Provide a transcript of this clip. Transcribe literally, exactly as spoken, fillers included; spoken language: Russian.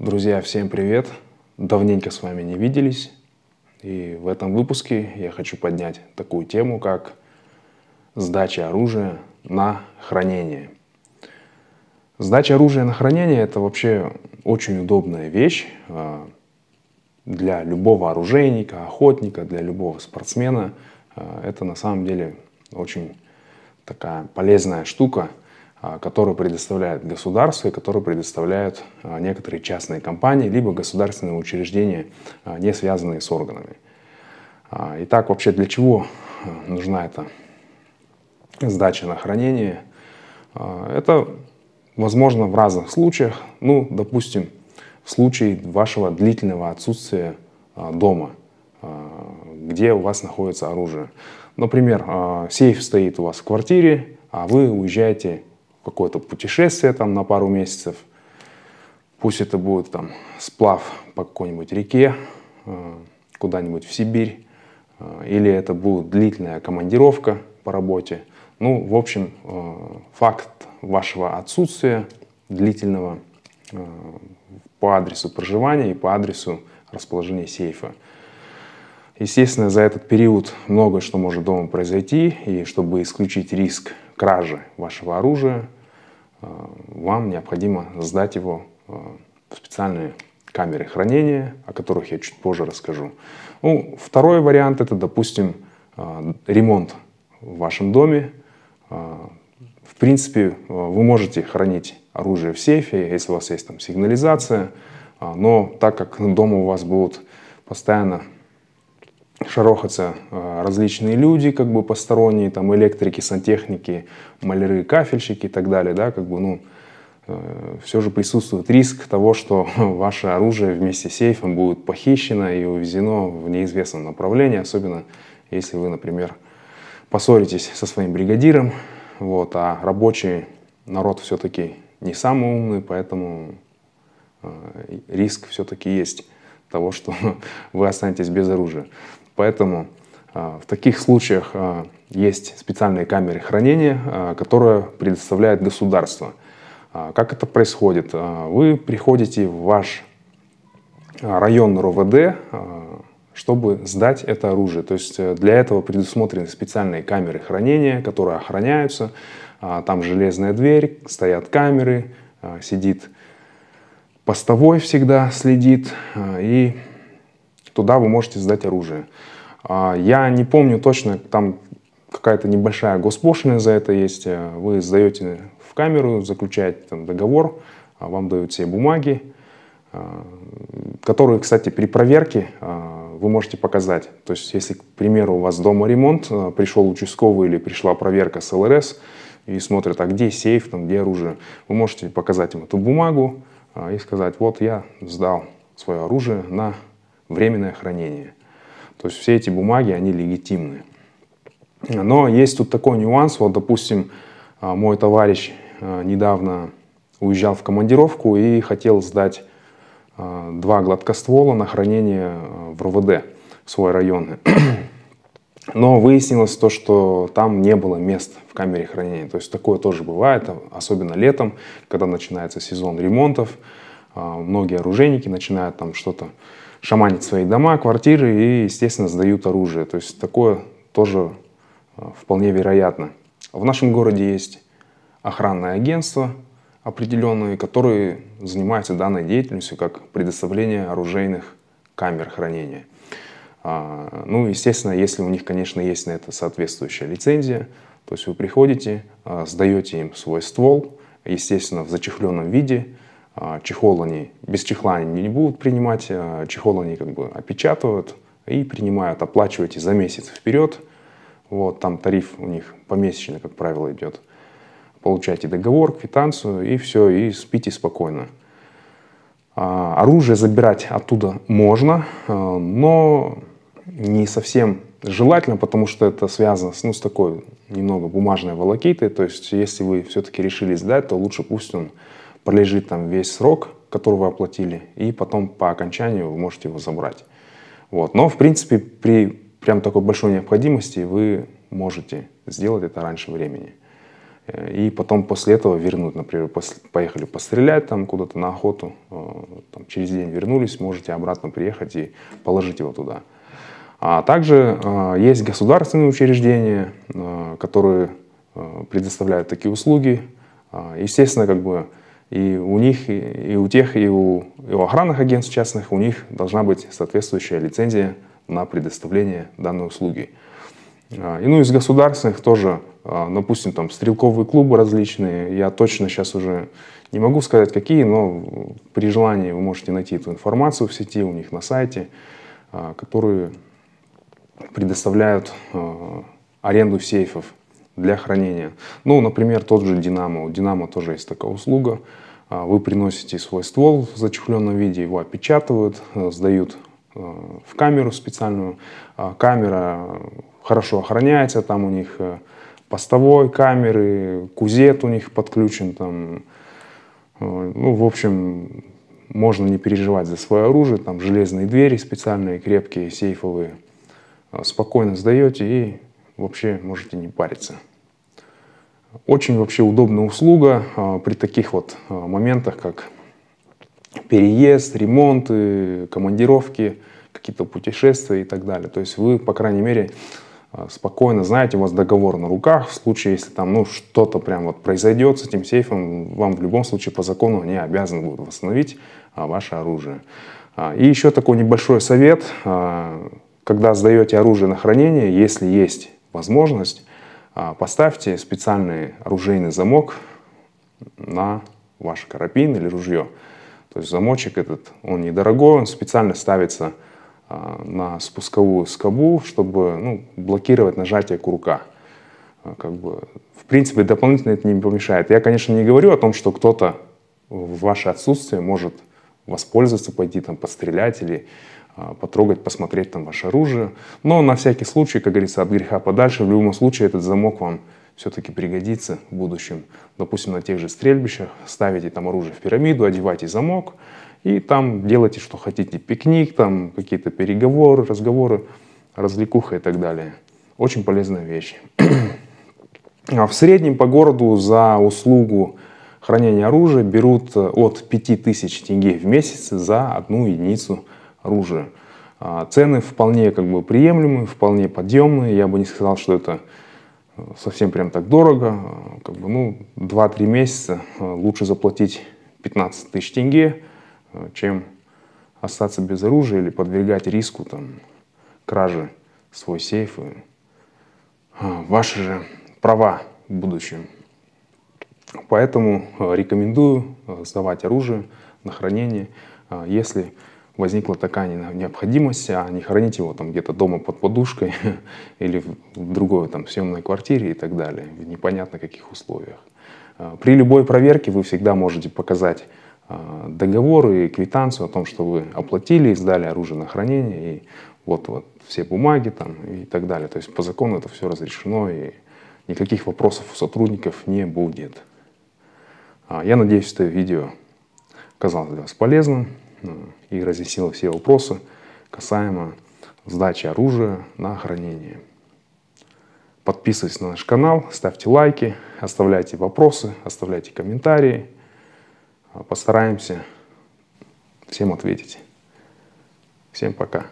Друзья, всем привет! Давненько с вами не виделись, и в этом выпуске я хочу поднять такую тему, как сдача оружия на хранение. Сдача оружия на хранение – это вообще очень удобная вещь для любого оружейника, охотника, для любого спортсмена. Это на самом деле очень такая полезная штука, которую предоставляет государство и которую предоставляют некоторые частные компании, либо государственные учреждения, не связанные с органами. Итак, вообще для чего нужна эта сдача на хранение? Это возможно в разных случаях. Ну, допустим, в случае вашего длительного отсутствия дома, где у вас находится оружие. Например, сейф стоит у вас в квартире, а вы уезжаете в какое-то путешествие там, на пару месяцев. Пусть это будет там, сплав по какой-нибудь реке, куда-нибудь в Сибирь, или это будет длительная командировка по работе. Ну, в общем, факт вашего отсутствия длительного по адресу проживания и по адресу расположения сейфа. Естественно, за этот период много что может дома произойти, и чтобы исключить риск кражи вашего оружия, вам необходимо сдать его в специальные камеры хранения, о которых я чуть позже расскажу. Ну, второй вариант – это, допустим, ремонт в вашем доме. В принципе, вы можете хранить оружие в сейфе, если у вас есть там сигнализация, но так как дома у вас будут постоянно шарохаться различные люди, как бы посторонние, там электрики, сантехники, маляры, кафельщики и так далее, да, как бы, ну, э, все же присутствует риск того, что ваше оружие вместе с сейфом будет похищено и увезено в неизвестном направлении, особенно если вы, например, поссоритесь со своим бригадиром, вот, а рабочий народ все-таки не самый умный, поэтому э, риск все-таки есть того, что вы останетесь без оружия. Поэтому э, в таких случаях э, есть специальные камеры хранения, э, которые предоставляет государство. Э, как это происходит? Э, вы приходите в ваш район РОВД, э, чтобы сдать это оружие. То есть э, для этого предусмотрены специальные камеры хранения, которые охраняются. Э, там железная дверь, стоят камеры, э, сидит постовой, всегда следит, э, и туда вы можете сдать оружие. Я не помню точно, там какая-то небольшая госпошлина за это есть. Вы сдаете в камеру, заключаете там договор, вам дают все бумаги, которые, кстати, при проверке вы можете показать. То есть, если, к примеру, у вас дома ремонт, пришел участковый или пришла проверка с эл эр эс и смотрят, а где сейф, там, где оружие, вы можете показать им эту бумагу и сказать: вот я сдал свое оружие на временное хранение. То есть все эти бумаги, они легитимны. Но есть тут такой нюанс. Вот, допустим, мой товарищ недавно уезжал в командировку и хотел сдать два гладкоствола на хранение в РОВД, в свой район. Но выяснилось то, что там не было мест в камере хранения. То есть такое тоже бывает, особенно летом, когда начинается сезон ремонтов. Многие оружейники начинают там что-то шаманить свои дома, квартиры и, естественно, сдают оружие. То есть такое тоже вполне вероятно. В нашем городе есть охранное агентство определенные, которые занимаются данной деятельностью, как предоставление оружейных камер хранения. Ну, естественно, если у них, конечно, есть на это соответствующая лицензия, то есть вы приходите, сдаете им свой ствол, естественно, в зачехленном виде. Чехол они, без чехла они не будут принимать, чехол они как бы опечатывают и принимают, оплачиваете за месяц вперед. Вот, там тариф у них помесячный, как правило, идет. Получаете договор, квитанцию и все, и спите спокойно. Оружие забирать оттуда можно, но не совсем желательно, потому что это связано с, ну, с такой немного бумажной волокитой. То есть если вы все-таки решили сдать, то лучше пусть он пролежит там весь срок, который вы оплатили, и потом по окончанию вы можете его забрать. Вот. Но, в принципе, при прям такой большой необходимости вы можете сделать это раньше времени. И потом после этого вернуть, например, поехали пострелять там куда-то на охоту, там, через день вернулись, можете обратно приехать и положить его туда. А также есть государственные учреждения, которые предоставляют такие услуги. Естественно, как бы и у них, и у тех, и у, и у охранных агентств частных, у них должна быть соответствующая лицензия на предоставление данной услуги. И ну из государственных тоже, допустим, там стрелковые клубы различные, я точно сейчас уже не могу сказать какие, но при желании вы можете найти эту информацию в сети, у них на сайте, которые предоставляют аренду сейфов для хранения. Ну, например, тот же «Динамо». У «Динамо» тоже есть такая услуга. Вы приносите свой ствол в зачехленном виде, его опечатывают, сдают в камеру специальную. Камера хорошо охраняется, там у них постовой камеры, кузет у них подключен. Там. Ну, в общем, можно не переживать за свое оружие. Там железные двери специальные, крепкие, сейфовые. Спокойно сдаете и вообще можете не париться. Очень вообще удобная услуга при таких вот моментах, как переезд, ремонты, командировки, какие-то путешествия и так далее. То есть вы, по крайней мере, спокойно знаете, у вас договор на руках. В случае, если там ну, что-то прям вот произойдет с этим сейфом, вам в любом случае по закону они обязаны будут восстановить ваше оружие. И еще такой небольшой совет. Когда сдаете оружие на хранение, если есть возможность, поставьте специальный оружейный замок на ваш карабин или ружье. То есть замочек этот, он недорогой, он специально ставится на спусковую скобу, чтобы ну, блокировать нажатие курка. Как бы, в принципе, дополнительно это не помешает. Я, конечно, не говорю о том, что кто-то в ваше отсутствие может воспользоваться, пойти там пострелять или потрогать, посмотреть там ваше оружие. Но на всякий случай, как говорится, от греха подальше, в любом случае этот замок вам все-таки пригодится в будущем. Допустим, на тех же стрельбищах ставите там оружие в пирамиду, одевайте замок и там делайте, что хотите. Пикник, там какие-то переговоры, разговоры, развлекуха и так далее. Очень полезная вещь. А в среднем по городу за услугу хранения оружия берут от пяти тысяч тенге в месяц за одну единицу оружия. Цены вполне как бы приемлемые, вполне подъемные. Я бы не сказал, что это совсем прям так дорого. Как бы, ну, два-три месяца лучше заплатить пятнадцать тысяч тенге, чем остаться без оружия или подвергать риску там, кражи свой сейф и ваши же права в будущем. Поэтому рекомендую сдавать оружие на хранение, если возникла такая необходимость, а не хранить его там где-то дома под подушкой или в другой там съемной квартире и так далее, в непонятно каких условиях. При любой проверке вы всегда можете показать договор и квитанцию о том, что вы оплатили и сдали оружие на хранение, и вот, вот все бумаги там и так далее. То есть по закону это все разрешено, и никаких вопросов у сотрудников не будет. Я надеюсь, что видео оказалось для вас полезным и разъяснила все вопросы касаемо сдачи оружия на хранение. Подписывайтесь на наш канал, ставьте лайки, оставляйте вопросы, оставляйте комментарии. Постараемся всем ответить. Всем пока.